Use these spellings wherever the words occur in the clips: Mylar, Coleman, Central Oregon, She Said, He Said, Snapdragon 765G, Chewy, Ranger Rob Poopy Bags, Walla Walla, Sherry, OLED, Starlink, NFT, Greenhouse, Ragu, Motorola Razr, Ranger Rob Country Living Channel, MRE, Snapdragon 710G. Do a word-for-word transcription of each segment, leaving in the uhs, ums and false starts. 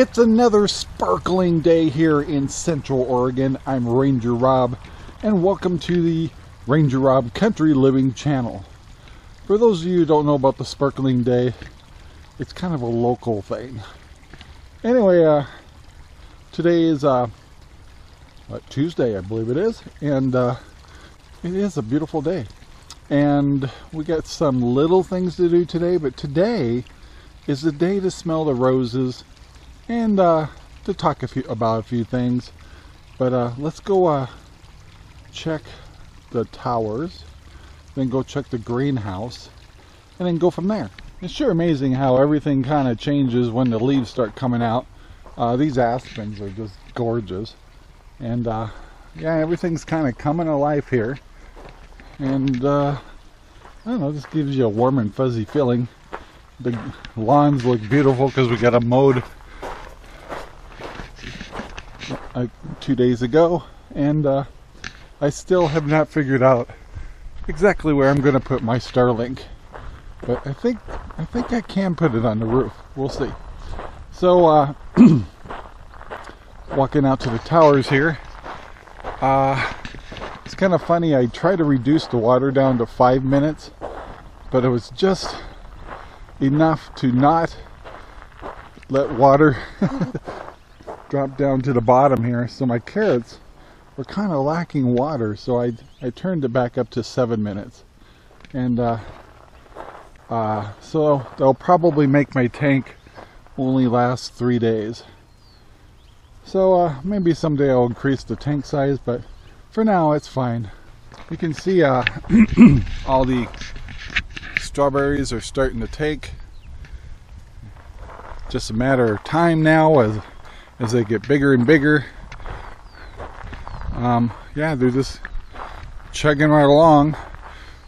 It's another sparkling day here in Central Oregon. I'm Ranger Rob, and welcome to the Ranger Rob Country Living Channel. For those of you who don't know about the sparkling day, it's kind of a local thing. Anyway, uh, today is uh, uh, Tuesday, I believe it is, and uh, it is a beautiful day. And we got some little things to do today, but today is the day to smell the roses and uh, to talk a few, about a few things. But uh, let's go uh, check the towers, then go check the greenhouse, and then go from there. It's sure amazing how everything kind of changes when the leaves start coming out. Uh, these aspens are just gorgeous. And uh, yeah, everything's kind of coming alive here. And uh, I don't know, this gives you a warm and fuzzy feeling. The lawns look beautiful because we got them mowed uh, two days ago, and uh, I still have not figured out exactly where I'm going to put my Starlink, but I think I think I can put it on the roof. We'll see. So uh, walking out to the towers here, uh, it's kind of funny. I try to reduce the water down to five minutes, but it was just enough to not let water drop down to the bottom here. So my carrots were kind of lacking water, so I, I turned it back up to seven minutes. And uh, uh, so they'll probably make my tank only last three days. So uh, maybe someday I'll increase the tank size, but for now it's fine. You can see uh, all the strawberries are starting to take. Just a matter of time now as as they get bigger and bigger. Um, yeah, they're just chugging right along.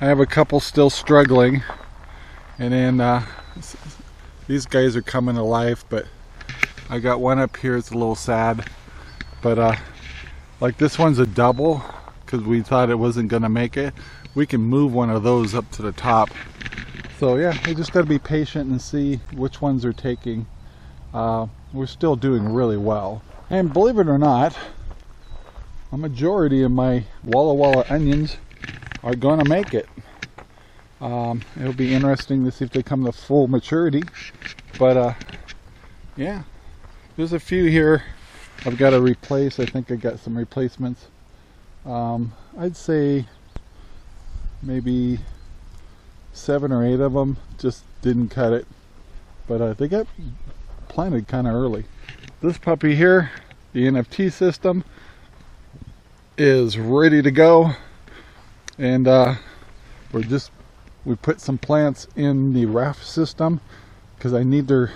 I have a couple still struggling, and then uh, these guys are coming to life. But I got one up here. It's a little sad, but uh, like this one's a double because we thought it wasn't gonna make it. We can move one of those up to the top. So yeah, we just got to be patient and see which ones are taking. Uh, we're still doing really well. And believe it or not, a majority of my Walla Walla onions are going to make it. Um, it'll be interesting to see if they come to full maturity. But uh, yeah, there's a few here I've got to replace. I think I got some replacements. Um, I'd say maybe seven or eight of them just didn't cut it, but uh, they got planted kind of early. This puppy here, the N F T system, is ready to go, and uh, we're just we put some plants in the raft system because I need their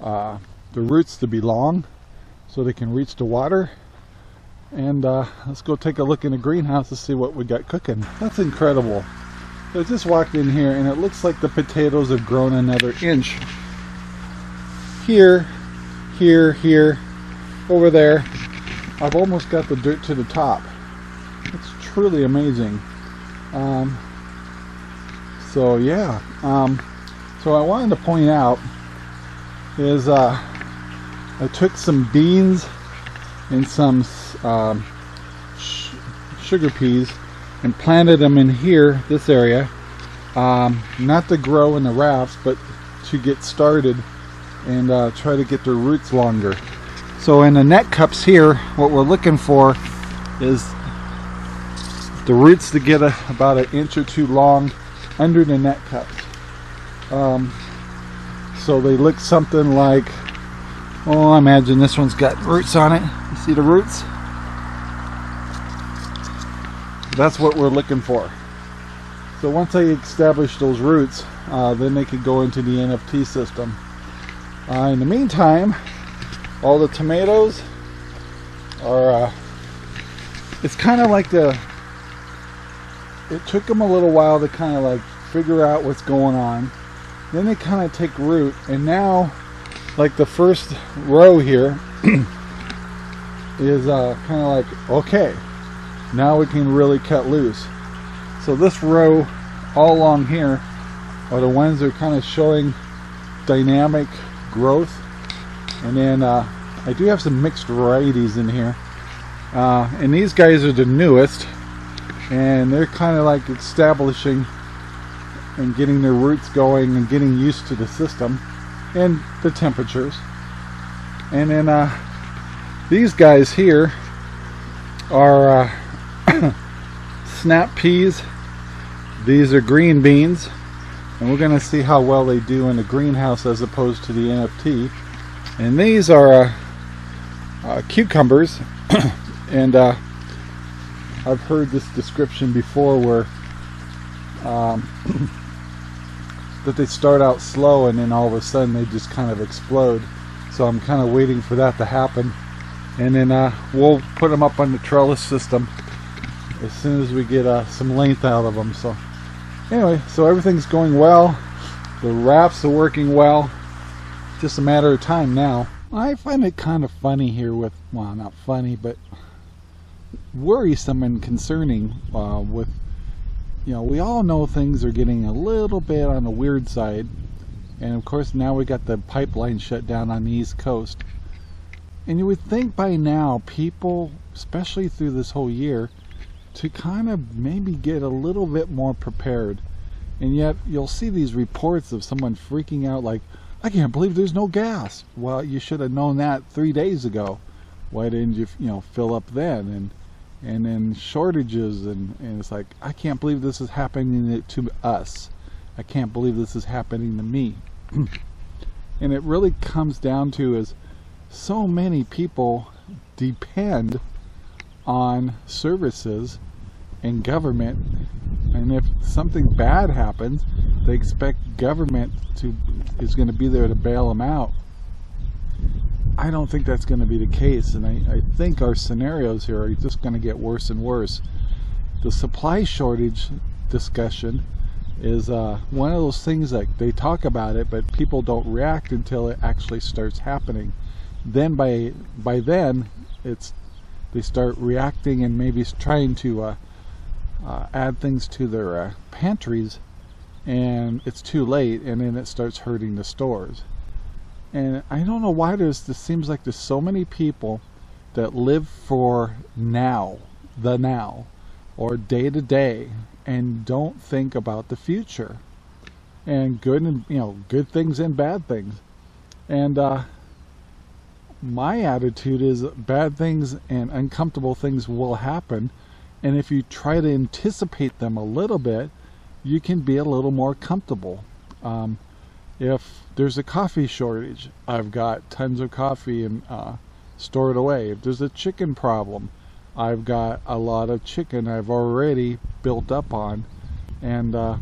uh, the roots to be long so they can reach the water. And uh, let's go take a look in the greenhouse to see what we got cooking. That's incredible. So I just walked in here and it looks like the potatoes have grown another inch. Here, here, here, over there. I've almost got the dirt to the top. It's truly amazing. Um, so yeah. Um, so I wanted to point out is uh, I took some beans and some um, sh sugar peas and planted them in here, this area, um, not to grow in the rafts, but to get started and uh, try to get their roots longer. So in the net cups here, what we're looking for is the roots to get a, about an inch or two long under the net cups. Um, so they look something like, oh, I imagine this one's got roots on it. You see the roots? That's what we're looking for. So once I establish those roots, uh, then they could go into the N F T system. Uh, in the meantime, all the tomatoes are, uh, it's kind of like the, it took them a little while to kind of like figure out what's going on. Then they kind of take root, and now like the first row here is uh, kind of like, okay, now we can really cut loose. So this row all along here are the ones that are kind of showing dynamic growth. And then uh, I do have some mixed varieties in here. Uh, and these guys are the newest, and they're kind of like establishing and getting their roots going and getting used to the system and the temperatures. And then uh, these guys here are uh, snap peas. These are green beans, and we're going to see how well they do in the greenhouse as opposed to the N F T. And these are uh, uh, cucumbers. And uh, I've heard this description before where um, that they start out slow and then all of a sudden they just kind of explode. So I'm kind of waiting for that to happen. And then uh, we'll put them up on the trellis system as soon as we get uh, some length out of them. So anyway, so everything's going well. The wraps are working well. It's just a matter of time now. I find it kind of funny here with, well, not funny, but worrisome and concerning uh, with, you know, we all know things are getting a little bit on the weird side. And of course, now we got the pipeline shut down on the East Coast. And you would think by now, people, especially through this whole year, to kind of maybe get a little bit more prepared. And yet, you'll see these reports of someone freaking out like, I can't believe there's no gas. Well, you should have known that three days ago. Why didn't you, you know, fill up then? And and then shortages, and, and it's like, I can't believe this is happening to us. I can't believe this is happening to me. And it really comes down to is so many people depend on services and government, and if something bad happens, they expect government to is going to be there to bail them out. I don't think that's going to be the case, and I, I think our scenarios here are just going to get worse and worse. The supply shortage discussion is uh, one of those things that they talk about it, but people don't react until it actually starts happening. Then by by then, it's they start reacting and maybe trying to uh, uh, add things to their uh, pantries, and it's too late, and then it starts hurting the stores. And I don't know why there's this seems like there's so many people that live for now, the now, or day to day, and don't think about the future, and good and you know good things and bad things. And uh, my attitude is bad things and uncomfortable things will happen, and if you try to anticipate them a little bit, you can be a little more comfortable. Um, if there's a coffee shortage, I've got tons of coffee and uh, stored away. If there's a chicken problem, I've got a lot of chicken I've already built up on. And uh,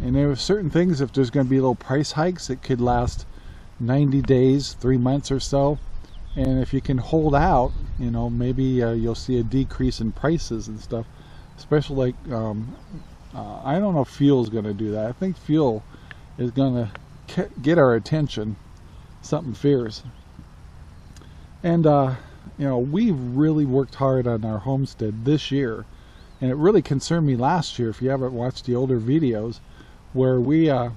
and there are certain things, if there's going to be little price hikes, it could last ninety days, three months or so. And if you can hold out, you know, maybe uh, you'll see a decrease in prices and stuff. Especially like... Um, Uh, I don't know if fuel is going to do that. I think fuel is going to get our attention, something fierce. And, uh, you know, we really worked hard on our homestead this year. And it really concerned me last year, if you haven't watched the older videos, where we uh,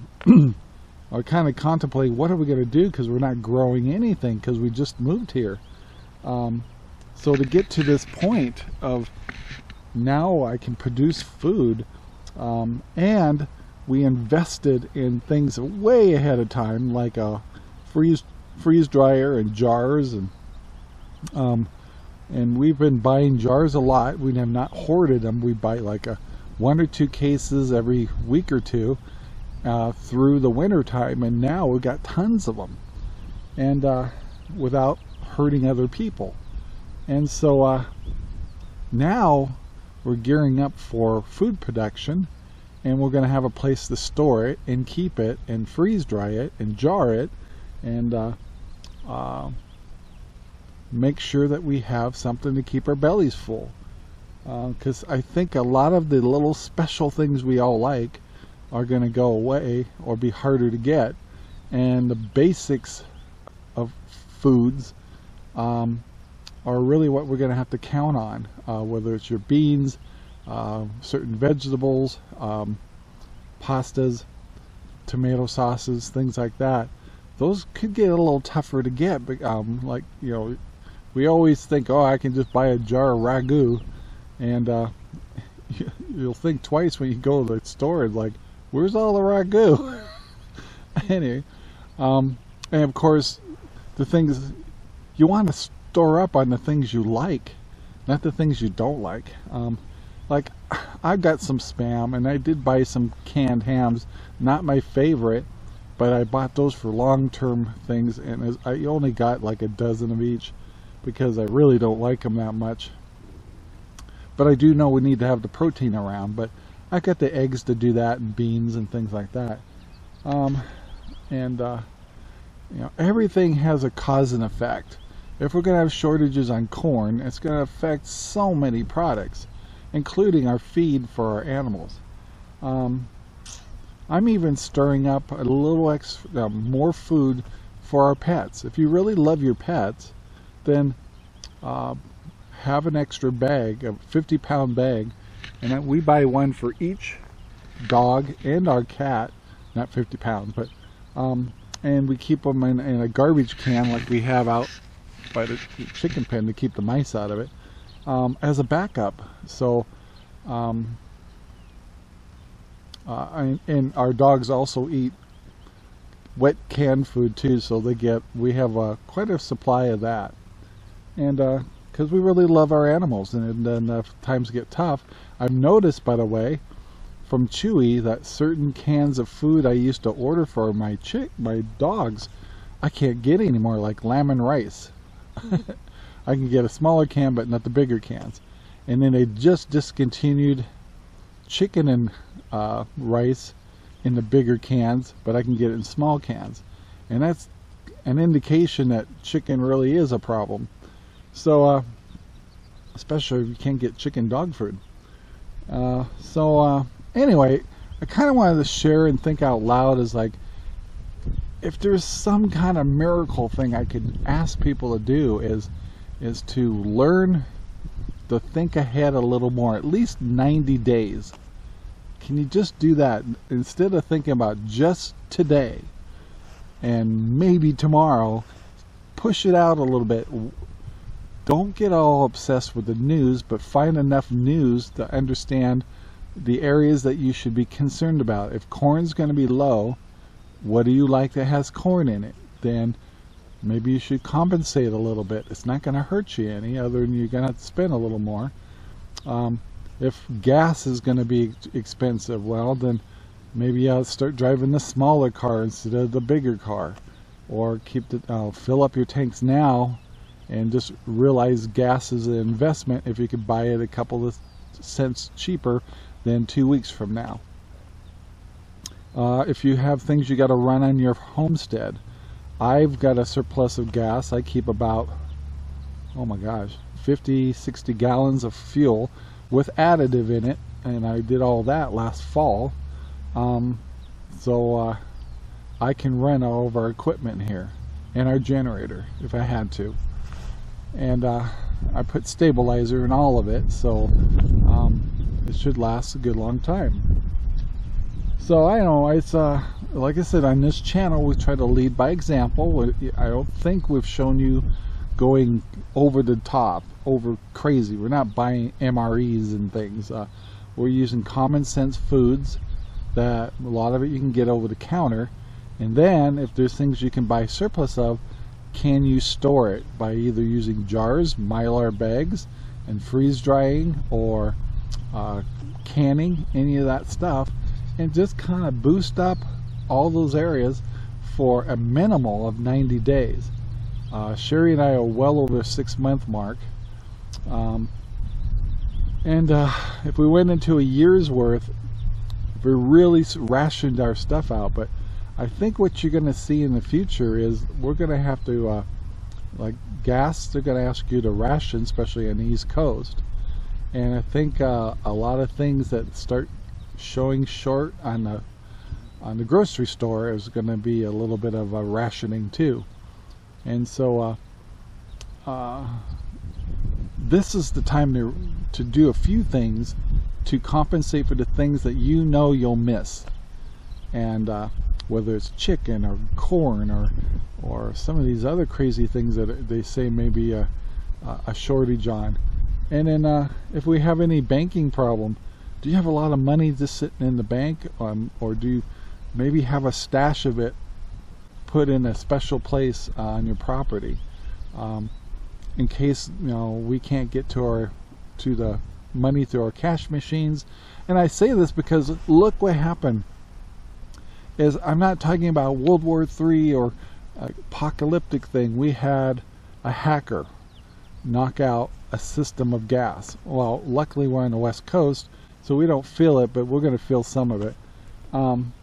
are kind of contemplating what are we going to do, because we're not growing anything because we just moved here. Um, so to get to this point of now I can produce food, Um, and we invested in things way ahead of time, like a freeze freeze dryer and jars, and um, and we've been buying jars a lot. We have not hoarded them. We buy like a one or two cases every week or two uh, through the winter time, and now we've got tons of them, and uh, without hurting other people. And so uh, now we're gearing up for food production, and we're going to have a place to store it and keep it and freeze dry it and jar it, and uh, uh, make sure that we have something to keep our bellies full, because uh, I think a lot of the little special things we all like are going to go away or be harder to get, and the basics of foods um, are really what we're going to have to count on, uh, whether it's your beans, uh, certain vegetables, um, pastas, tomato sauces, things like that. those could get a little tougher to get. But um, like, you know, we always think, oh, I can just buy a jar of ragu, and uh, you'll think twice when you go to the store. It's like, where's all the ragu? Anyway, um, and of course, the things you want to store up on, the things you like, not the things you don't like. Um, like, I've got some spam, and I did buy some canned hams. Not my favorite, but I bought those for long-term things, and I only got like a dozen of each because I really don't like them that much. But I do know we need to have the protein around, but I got the eggs to do that, and beans and things like that. Um, and, uh, you know, everything has a cause and effect. If we're going to have shortages on corn, it's going to affect so many products, including our feed for our animals. Um, I'm even stirring up a little extra, uh, more food for our pets. If you really love your pets, then uh, have an extra bag, a fifty pound bag, and then we buy one for each dog and our cat, not fifty pounds, but, um, and we keep them in, in a garbage can like we have out by the chicken pen to keep the mice out of it, um, as a backup. So, um, uh, and, and our dogs also eat wet canned food too, so they get, we have uh, quite a supply of that. And because uh, we really love our animals, and then uh, times get tough. I've noticed, by the way, from Chewy, that certain cans of food I used to order for my chick, my dogs, I can't get anymore, like lamb and rice. I can get a smaller can, but not the bigger cans. And then they just discontinued chicken and uh, rice in the bigger cans, but I can get it in small cans. And that's an indication that chicken really is a problem. So, uh, especially if you can't get chicken dog food. Uh, so, uh, anyway, I kind of wanted to share and think out loud as like, if there's some kind of miracle thing I could ask people to do, is is to learn to think ahead a little more, at least ninety days. Can you just do that instead of thinking about just today and maybe tomorrow? Push it out a little bit. Don't get all obsessed with the news, but find enough news to understand the areas that you should be concerned about. If corn's going to be low, what do you like that has corn in it? Then maybe you should compensate a little bit. It's not going to hurt you any, other than you're going to have to spend a little more. Um, if gas is going to be expensive, well, then maybe I'll start driving the smaller car instead of the bigger car. Or keep the, uh, fill up your tanks now, and just realize gas is an investment if you could buy it a couple of cents cheaper than two weeks from now. Uh, if you have things you got to run on your homestead, I've got a surplus of gas. I keep about, oh my gosh, fifty, sixty gallons of fuel with additive in it, and I did all that last fall. Um, so uh, I can run all of our equipment here and our generator if I had to. And uh, I put stabilizer in all of it, so um, it should last a good long time. So I know it's uh, like I said, on this channel we try to lead by example. I don't think we've shown you going over the top, over crazy. We're not buying M R Es and things. Uh, we're using common sense foods that a lot of it you can get over the counter, and then if there's things you can buy surplus of, can you store it by either using jars, mylar bags, and freeze drying, or uh, canning, any of that stuff, and just kind of boost up all those areas for a minimal of ninety days. Uh, Sherry and I are well over the six month mark, um, and uh, if we went into a year's worth, we really rationed our stuff out. But I think what you're going to see in the future is we're going to have to, uh, like gas, they're going to ask you to ration, especially on the East Coast. And I think uh, a lot of things that start showing short on the on the grocery store is going to be a little bit of a rationing too. And so uh, uh, this is the time to, to do a few things to compensate for the things that you know you'll miss. And uh, whether it's chicken or corn or or some of these other crazy things that they say maybe a, a shortage on. And then uh, if we have any banking problem, do you have a lot of money just sitting in the bank, um, or do you maybe have a stash of it put in a special place uh, on your property, um, in case, you know, we can't get to our to the money through our cash machines? And I say this because look what happened. Is I'm not talking about World War Three or apocalyptic thing. We had a hacker knock out a system of gas. Well, luckily we're on the West Coast, so we don't feel it, but we're going to feel some of it. Um,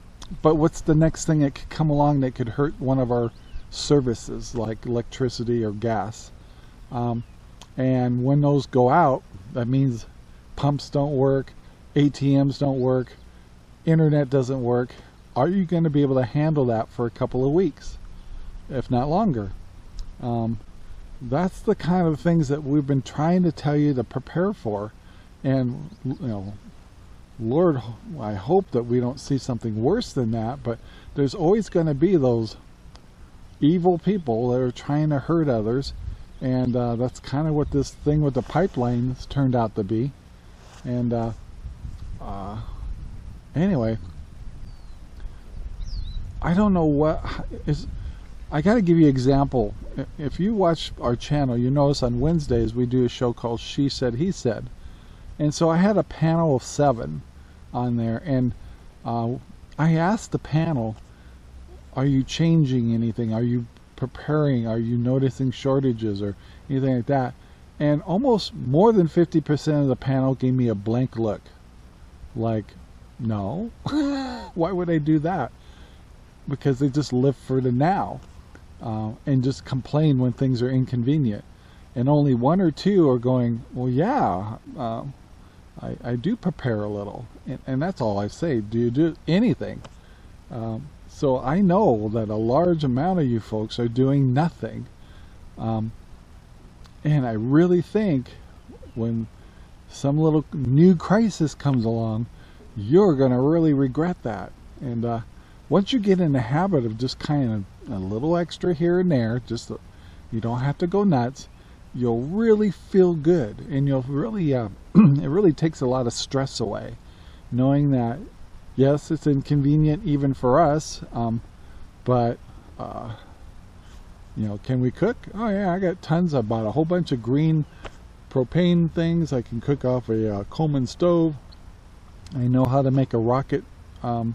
but what's the next thing that could come along that could hurt one of our services, like electricity or gas? Um, and when those go out, that means pumps don't work, A T Ms don't work, internet doesn't work. Are you going to be able to handle that for a couple of weeks, if not longer? Um, that's the kind of things that we've been trying to tell you to prepare for. And, you know, Lord, I hope that we don't see something worse than that, but there's always going to be those evil people that are trying to hurt others. And uh, that's kind of what this thing with the pipelines turned out to be. And uh, uh, anyway, I don't know what is. I got to give you an example. If you watch our channel, you notice on Wednesdays we do a show called She Said, He Said. And so I had a panel of seven on there, and uh, I asked the panel, are you changing anything? Are you preparing? Are you noticing shortages or anything like that? And almost more than fifty percent of the panel gave me a blank look. Like, no. Why would I do that? Because they just live for the now, uh, and just complain when things are inconvenient. And only one or two are going, well, yeah, uh, I, I do prepare a little. And, and that's all I say, do you do anything? Um, so I know that a large amount of you folks are doing nothing. Um, and I really think when some little new crisis comes along, you're going to really regret that. And uh, once you get in the habit of just kind of a little extra here and there, just so you don't have to go nuts, you'll really feel good, and you'll really uh, it really takes a lot of stress away, knowing that yes, it's inconvenient even for us, um, but uh, you know, can we cook? Oh yeah, I got tons. I bought a whole bunch of green propane things. I can cook off a uh, Coleman stove. I know how to make a rocket um,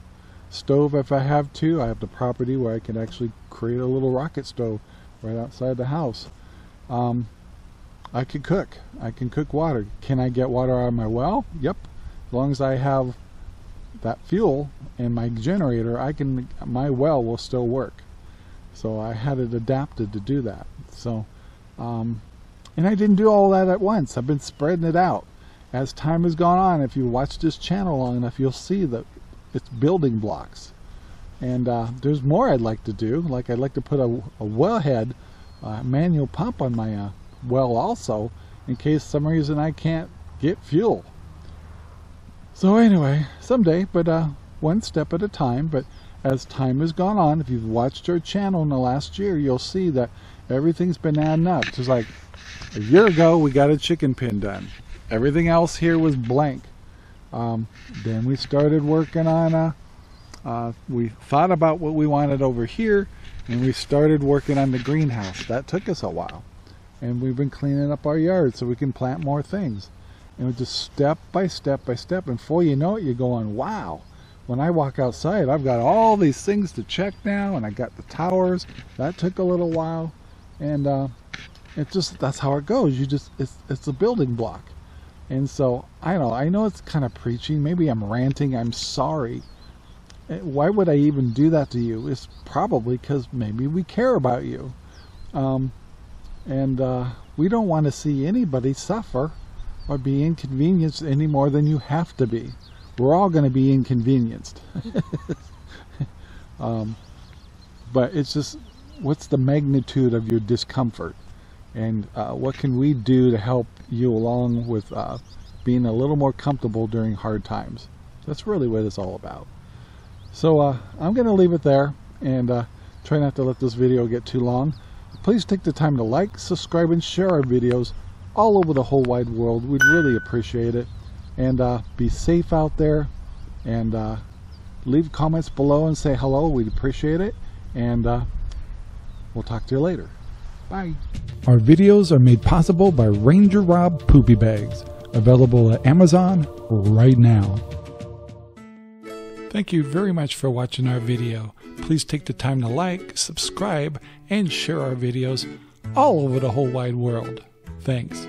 stove if I have to. I have the property where I can actually create a little rocket stove right outside the house. Um, I can cook. I can cook water. Can I get water out of my well? Yep. As long as I have that fuel and my generator, I can. My well will still work. So I had it adapted to do that. So, um, and I didn't do all that at once. I've been spreading it out. As time has gone on, if you watch this channel long enough, you'll see that it's building blocks. And uh, there's more I'd like to do. Like I'd like to put a, a wellhead. Uh, manual pump on my uh, well also, in case some reason I can't get fuel. So anyway, someday, but uh, one step at a time. But as time has gone on, if you've watched our channel in the last year, you'll see that everything's been adding up. Just like a year ago, we got a chicken pin done. Everything else here was blank. Um, then we started working on, uh, uh, we thought about what we wanted over here, and we started working on the greenhouse. That took us a while, and we've been cleaning up our yard so we can plant more things. And just step by step by step, and before you know it, you're going, wow, when I walk outside, I've got all these things to check now, and I got the towers. That took a little while, and uh, it just, that's how it goes. You just, it's, it's a building block. And so, I know, I know it's kind of preaching. Maybe I'm ranting. I'm sorry. Why would I even do that to you? It's probably because maybe we care about you. Um, and uh, we don't want to see anybody suffer or be inconvenienced any more than you have to be. We're all going to be inconvenienced. um, but it's just, what's the magnitude of your discomfort? And uh, what can we do to help you along with uh, being a little more comfortable during hard times? That's really what it's all about. So uh, I'm going to leave it there and uh, try not to let this video get too long. Please take the time to like, subscribe, and share our videos all over the whole wide world. We'd really appreciate it. And uh, be safe out there. And uh, leave comments below and say hello. We'd appreciate it. And uh, we'll talk to you later. Bye. Our videos are made possible by Ranger Rob Poopy Bags, available at Amazon right now. Thank you very much for watching our video. Please take the time to like, subscribe, and share our videos all over the whole wide world. Thanks.